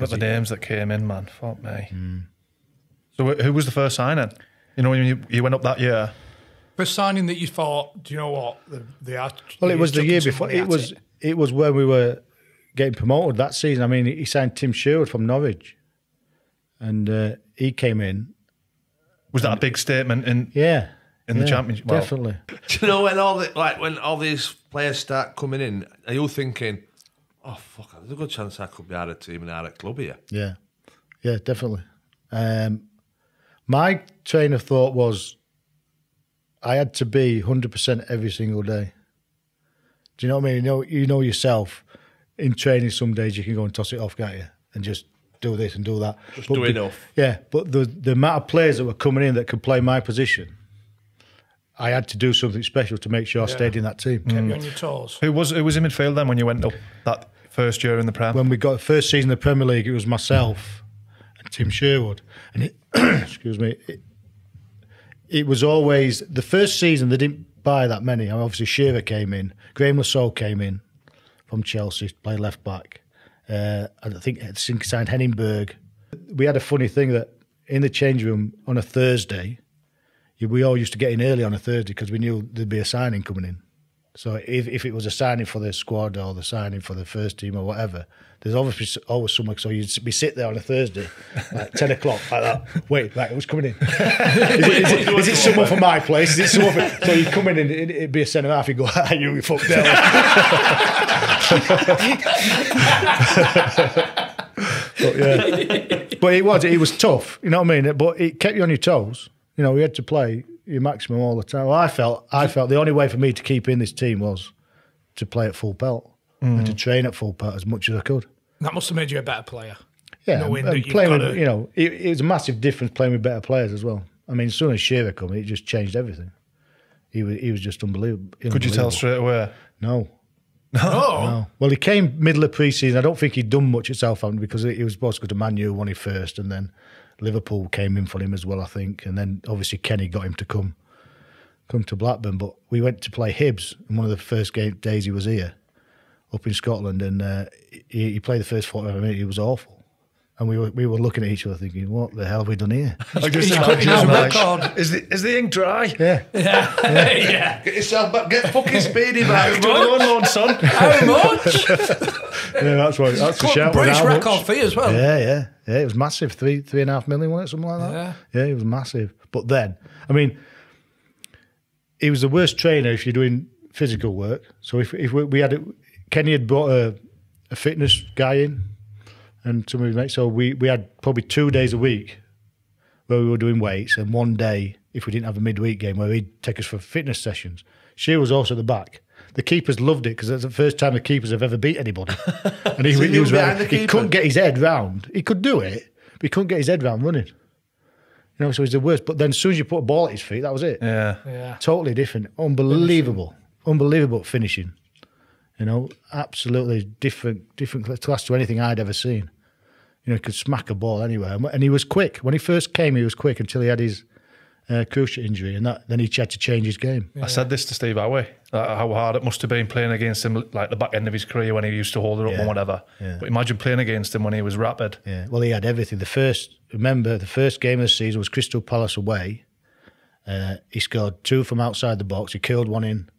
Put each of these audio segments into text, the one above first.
But the names that came in, man, fuck me. Mm. So who was the first signing? You know, you went up that year. First signing that you thought, do you know what? Well, it was the year before. It was when we were getting promoted that season. I mean, he signed Tim Sherwood from Norwich. And he came in. Was that a big statement in the championship? Well, definitely. Do you know when all these players start coming in, are you thinking, oh fuck, there's a good chance I could be out of team and out of club here? Yeah, yeah, definitely. My train of thought was, I had to be 100% every single day. Do you know what I mean? You know yourself. In training, some days you can go and toss it off, can't you? And just do this and do that. Just do enough. Yeah, but the amount of players that were coming in that could play my position, I had to do something special to make sure I stayed in that team. Kept you on your toes. Who was in midfield then when you went up that first year in the Prem? When we got the first season in the Premier League, it was myself and Tim Sherwood. And it, excuse me, it was always, the first season they didn't buy that many. I mean, obviously Shearer came in, Graeme Lassoul came in from Chelsea to play left back. I think it signed Henningberg. We had a funny thing that in the change room on a Thursday, we all used to get in early on a Thursday because we knew there'd be a signing coming in. So if it was a signing for the squad or the signing for the first team or whatever, there's obviously always someone. So you'd be sit there on a Thursday, like 10 o'clock, like that. Wait, like, who's coming in? Is it someone from my place? Is it someone from... So you'd come in and it'd be a centre half. You'd go, ah, you fucked down. But yeah, but it was tough. You know what I mean? But it kept you on your toes. You know, we had to play your maximum all the time. Well, I felt the only way for me to keep in this team was to play at full pelt and to train at full pelt as much as I could. That must have made you a better player. Yeah, and playing with, you know, it was a massive difference playing with better players as well. I mean, as soon as Shearer came, it just changed everything. He was just unbelievable. Could you tell straight away? No. No. Well, he came middle of pre-season. I don't think he'd done much at Southampton because he was supposed to go to Man U, won his first, and then Liverpool came in for him as well, I think. And then obviously Kenny got him to come to Blackburn. But we went to play Hibs in one of the first days he was here, up in Scotland. And he played the first 45 minutes. He was awful. And we were looking at each other thinking, what the hell have we done here? Is the ink dry? Yeah. Yeah. Yeah. Yeah. Get yourself back, get fucking Speedy back. How much? How much? Yeah, that's why. That's a shout. British record fee as well. Yeah, yeah. Yeah, it was massive. £3.5 million, wasn't it? Something like that. Yeah. Yeah, it was massive. But then, I mean, he was the worst trainer if you're doing physical work. So Kenny had brought a fitness guy in, and some of his mates. So we had probably 2 days a week where we were doing weights, and one day, if we didn't have a midweek game, where he'd take us for fitness sessions. She was also at the back. The keepers loved it because that's the first time the keepers have ever beat anybody. And he couldn't get his head round. He could do it, but he couldn't get his head round running. You know, so he's the worst. But then as soon as you put a ball at his feet, that was it. Yeah. Yeah. Totally different. Unbelievable. Unbelievable finishing. You know, absolutely different class to anything I'd ever seen. You know, he could smack a ball anywhere, and he was quick. When he first came, he was quick until he had his cruciate injury, and then he had to change his game. Yeah. I said this to Steve Howey, how hard it must have been playing against him, like the back end of his career when he used to hold it up and whatever. Yeah. But imagine playing against him when he was rapid. Yeah, well, he had everything. The first game of the season was Crystal Palace away. He scored two from outside the box. He killed one in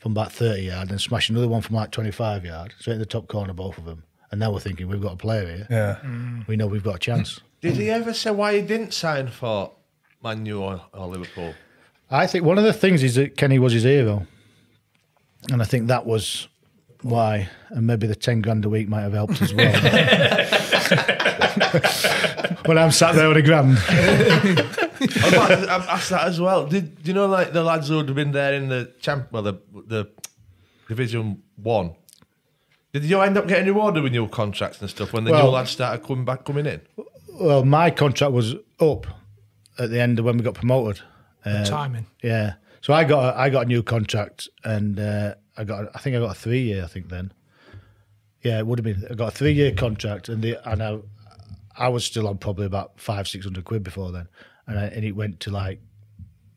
from about 30 yard and smashed another one from like 25 yard, straight in the top corner, both of them. And now we're thinking, we've got a player here. Yeah. Mm. We know we've got a chance. Did he ever say why he didn't sign for Man U or Liverpool? I think one of the things is that Kenny was his hero. And I think that was why, and maybe the 10 grand a week might have helped as well. When I'm sat there with a grand. I've asked that as well. Do you know, like the lads who had been there in the the Division 1? Did you end up getting rewarded with new contracts and stuff when the new lads started coming in? Well, my contract was up at the end of when we got promoted. The timing. Yeah. So I got a new contract, and I think I got a 3-year. I think then. Yeah, it would have been. I got a 3-year contract, and I was still on probably about 500-600 quid before then. And it went to like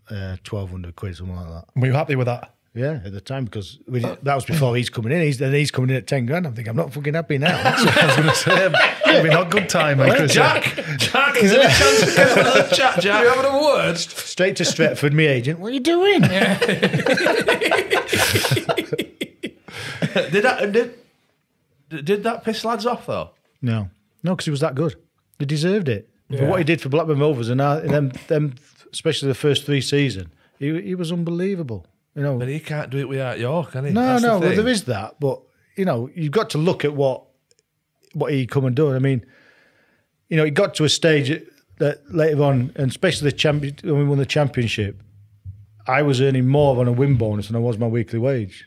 1,200 quid, something like that. Were you happy with that? Yeah, at the time, because that was before he's coming in. He's coming in at 10 grand. I'm thinking, I'm not fucking happy now. That's what I was going to say. Having a good time, mate, Chris. Jack, is there a chance to get another chat, Jack? You having a word? Straight to Stretford, me agent. What are you doing? Yeah. Did that piss lads off, though? No. No, because he was that good. He deserved it. Yeah. For what he did for Blackburn Rovers, and them, especially the first three seasons, he was unbelievable. You know, but he can't do it without York, can he? No, that's no, the there is that. But, you know, you've got to look at what he come and done. I mean, you know, he got to a stage that later on, and especially when we won the championship, I was earning more on a win bonus than I was my weekly wage.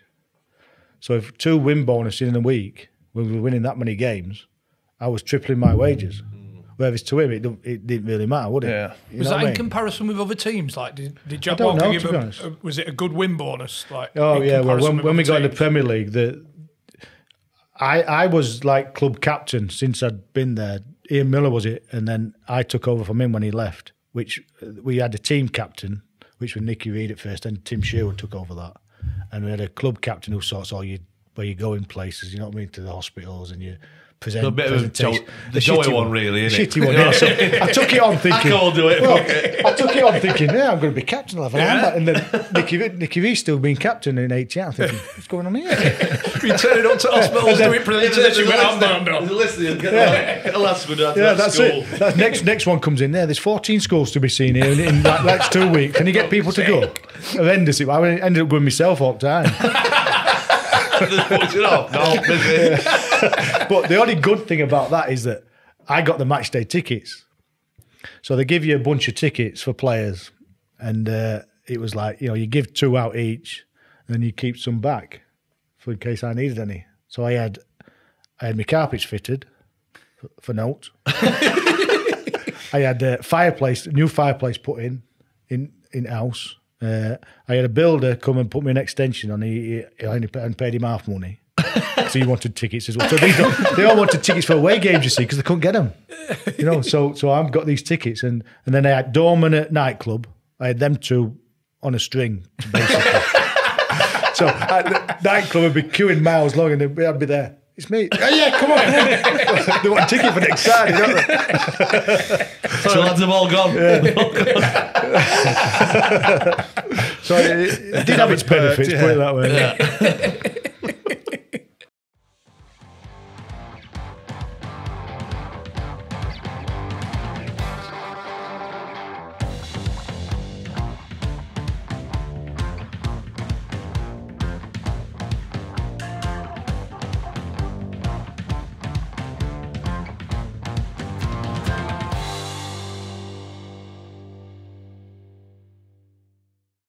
So if 2 win bonuses in a week, when we were winning that many games, I was tripling my wages. Whereas to him, it didn't really matter, would it? Yeah. Was that in comparison with other teams? Like, did Jack Walker give him? Was it a good win bonus? Like, oh yeah. Well, when we got in the Premier League, I was like club captain since I'd been there. Ian Miller was it, and then I took over from him when he left. Which we had a team captain, which was Nicky Reid at first, and Tim Sherwood took over that, and we had a club captain who sorts all you where you go in places. You know what I mean? To the hospitals and you. A bit of the shitty one, really, isn't it? Shitty one, yeah. So I took it on thinking, I'll do it. Well, I took it on thinking, yeah, I'm going to be captain. I'll have an handbag. And then Nicky V still being captain in 8 years. I'm thinking, what's going on here? We turned it on to hospitals, doing brilliant. Yeah, that's it. That next one comes in there. There's 14 schools to be seen here in that next 2 weeks. Can you get people to go? Horrendous. I ended up going myself all the time. But the only good thing about that is that I got the match day tickets, so they give you a bunch of tickets for players, and it was like, you know, you give 2 out each, and then you keep some back for in case I needed any. So I had my carpets fitted for note. I had a new fireplace put in house. I had a builder come and put me an extension on. I paid him half money. So he wanted tickets as well. So they all wanted tickets for away games, you see, because they couldn't get them. You know, so I've got these tickets, and then I had Dorman at nightclub. I had them 2 on a string, basically. So at the nightclub would be queuing miles long, and I'd be there. It's me. Oh, yeah, come on. They want a ticket for next Saturday, don't they? So the lads have all gone. Yeah. All gone. So it did have its benefits, put it that way. Yeah.